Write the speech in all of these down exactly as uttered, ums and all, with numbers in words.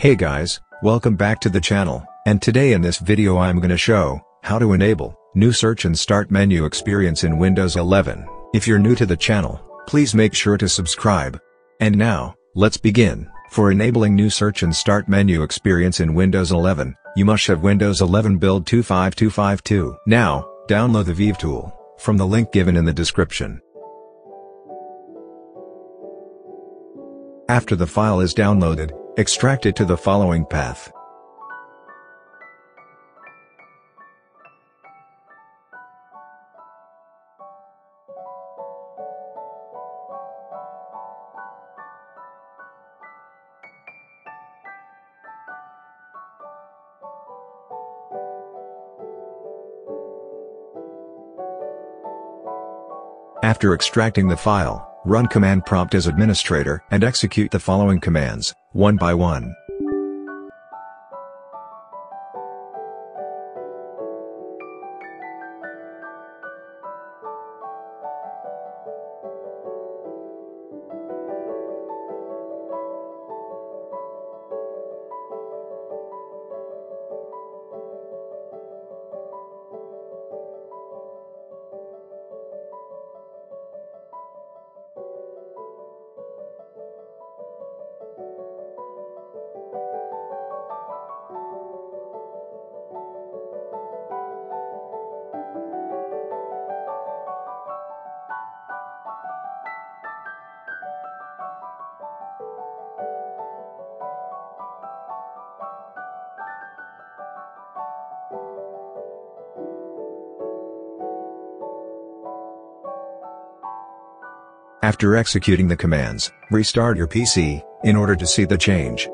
Hey guys, welcome back to the channel, and today in this video I'm gonna show how to enable new search and start menu experience in Windows eleven. If you're new to the channel, please make sure to subscribe. And now, let's begin. For enabling new search and start menu experience in Windows eleven, you must have Windows eleven build two five two five two. Now, download the ViVe tool from the link given in the description. After the file is downloaded, extract it to the following path. After extracting the file, run command prompt as administrator and execute the following commands, one by one. After executing the commands, restart your P C, in order to see the change.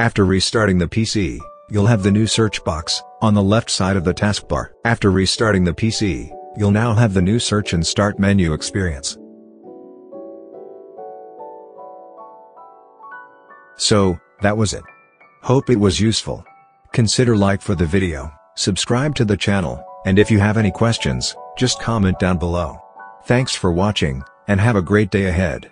After restarting the P C, you'll have the new search box on the left side of the taskbar. After restarting the P C, you'll now have the new search and start menu experience. So, that was it. Hope it was useful. Consider like for the video, subscribe to the channel, and if you have any questions, just comment down below. Thanks for watching, and have a great day ahead.